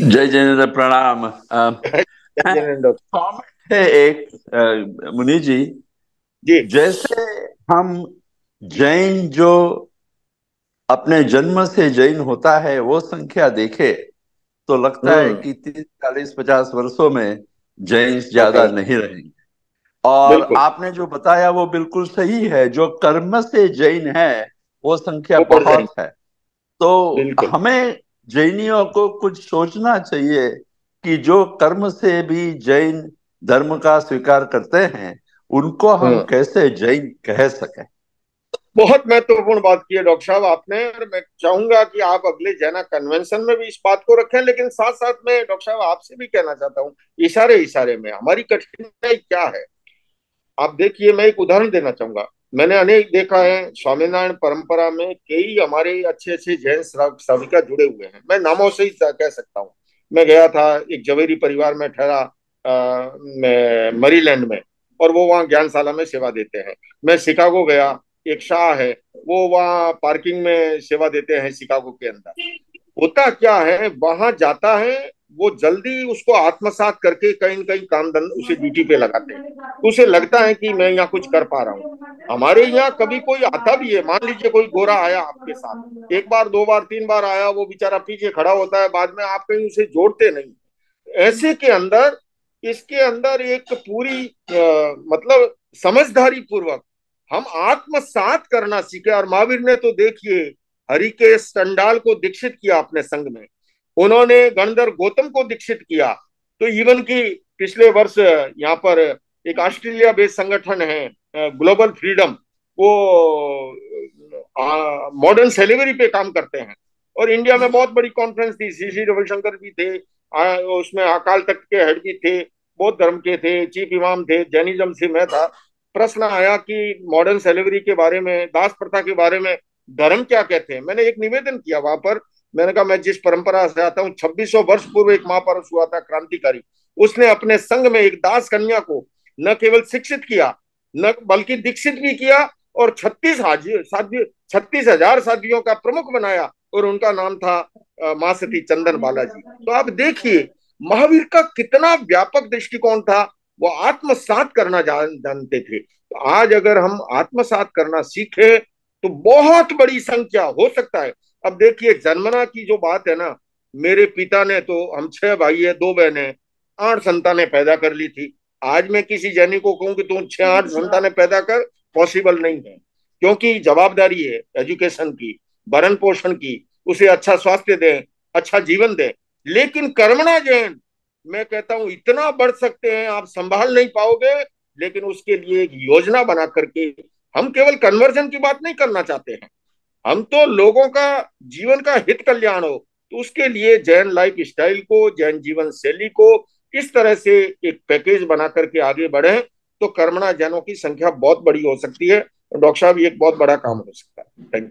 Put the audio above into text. जय जयेंद्र, प्रणाम। कमेंट है एक, मुनि जी, जैसे हम जैन जो अपने जन्म से जैन होता है वो संख्या देखे तो लगता है कि 30, 40, 50 वर्षों में जैन ज्यादा नहीं रहेंगे। और आपने जो बताया वो बिल्कुल सही है, जो कर्म से जैन है वो संख्या बहुत है। तो हमें जैनियों को कुछ सोचना चाहिए कि जो कर्म से भी जैन धर्म का स्वीकार करते हैं उनको हम कैसे जैन कह सकें। बहुत महत्वपूर्ण बात की है डॉक्टर साहब आपने, और मैं चाहूंगा कि आप अगले जैना कन्वेंशन में भी इस बात को रखें। लेकिन साथ साथ में डॉक्टर साहब आपसे भी कहना चाहता हूं, इशारे इशारे में हमारी कठिनाई क्या है। आप देखिए, मैं एक उदाहरण देना चाहूंगा। मैंने अनेक देखा है स्वामीनारायण परंपरा में कई हमारे अच्छे अच्छे जैन श्राविका जुड़े हुए हैं। मैं नामों से ही कह सकता हूँ, मैं गया था एक जवेरी परिवार में ठहरा मैरीलैंड में, और वो वहाँ ज्ञानशाला में सेवा देते हैं। मैं शिकागो गया, एक शाह है वो वहाँ पार्किंग में सेवा देते हैं शिकागो के अंदर। होता क्या है, वहां जाता है वो जल्दी उसको आत्मसात करके कहीं न कहीं कामधंध उसे ड्यूटी पे लगाते हैं, उसे लगता है कि मैं यहाँ कुछ कर पा रहा हूँ। हमारे यहाँ कभी कोई आता भी है, मान लीजिए कोई गोरा आया आपके साथ, 1 बार 2 बार 3 बार आया, वो बेचारा पीछे खड़ा होता है, बाद में आप कहीं उसे जोड़ते नहीं। ऐसे के अंदर इसके अंदर एक पूरी मतलब समझदारी पूर्वक हम आत्मसात करना सीखे। और महावीर ने तो देखिए हरिकेश टंडाल को दीक्षित किया अपने संघ में, उन्होंने गणधर गौतम को दीक्षित किया। तो इवन की पिछले वर्ष यहाँ पर एक ऑस्ट्रेलिया बेस्ड संगठन है ग्लोबल फ्रीडम, वो मॉडर्न सेलिब्रिटी पे काम करते हैं, और इंडिया में बहुत बड़ी कॉन्फ्रेंस थी, श्री रविशंकर भी थे उसमें, अकाल तख्त के हेड भी थे, बौद्ध धर्म के थे, चीफ इमाम थे, जैनिज्म से मैं था। प्रश्न आया कि मॉडर्न सेलिब्रिटी के बारे में, दास प्रथा के बारे में धर्म क्या कहते हैं। मैंने एक निवेदन किया वहां पर, मैंने कहा मैं जिस परंपरा से आता हूँ, 2600 वर्ष पूर्व एक महापुरुष हुआ था क्रांतिकारी, उसने अपने संघ में एक दास कन्या को न केवल शिक्षित किया न बल्कि दीक्षित भी किया, और 36,000 साधियों का प्रमुख बनाया, और उनका नाम था माँ सती चंदन बालाजी। तो आप देखिए महावीर का कितना व्यापक दृष्टिकोण था, वो आत्मसात करना जानते थे। तो आज अगर हम आत्मसात करना सीखे तो बहुत बड़ी संख्या हो सकता है। अब देखिए जन्मना की जो बात है ना, मेरे पिता ने तो, हम 6 भाई है 2 बहनें 8 संतानें पैदा कर ली थी। आज मैं किसी जैनी को कहूँ कि तुम 6-8 संतानें पैदा कर, पॉसिबल नहीं है, क्योंकि जवाबदारी है एजुकेशन की, भरण पोषण की, उसे अच्छा स्वास्थ्य दें, अच्छा जीवन दें। लेकिन कर्मणा जैन, मैं कहता हूँ इतना बढ़ सकते हैं, आप संभाल नहीं पाओगे, लेकिन उसके लिए एक योजना बना करके, हम केवल कन्वर्जन की बात नहीं करना चाहते हैं, हम तो लोगों का जीवन का हित कल्याण हो, तो उसके लिए जैन लाइफ स्टाइल को, जैन जीवन शैली को इस तरह से एक पैकेज बना करके आगे बढ़े तो कर्मणा जैनों की संख्या बहुत बड़ी हो सकती है। डॉक्टर साहब, ये एक बहुत बड़ा काम हो सकता है। Thank you.